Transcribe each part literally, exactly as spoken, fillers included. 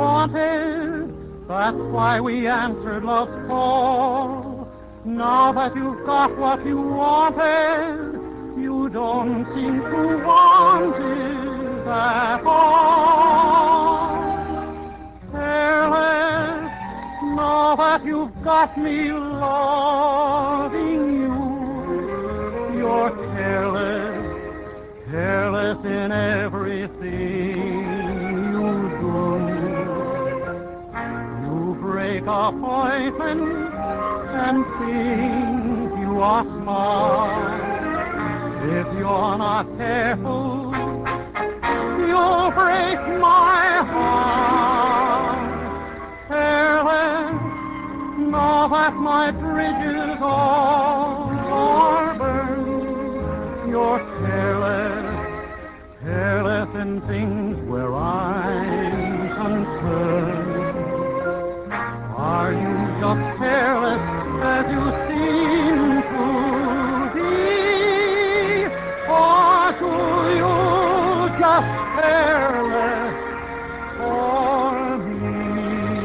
wanted. That's why we answered love's call. Now that you've got what you wanted, you don't seem to want it at all. Careless, now that you've got me loving you, you're careless, careless in everything. Make appointments and think you are smart. If you're not careful, you'll break my heart. Careless, now that my bridges all are burned, you're careless, careless in things where I'm concerned. Are you just careless as you seem to be? Or do you just careless for me?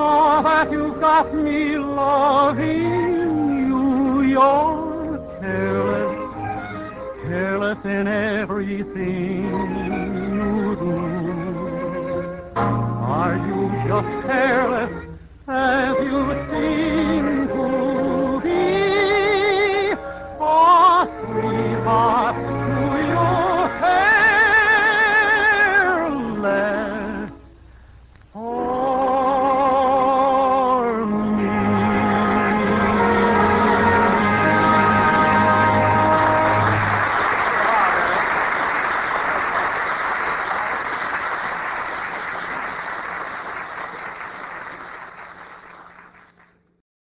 Now that you've got me loving you, you're careless, careless in everything.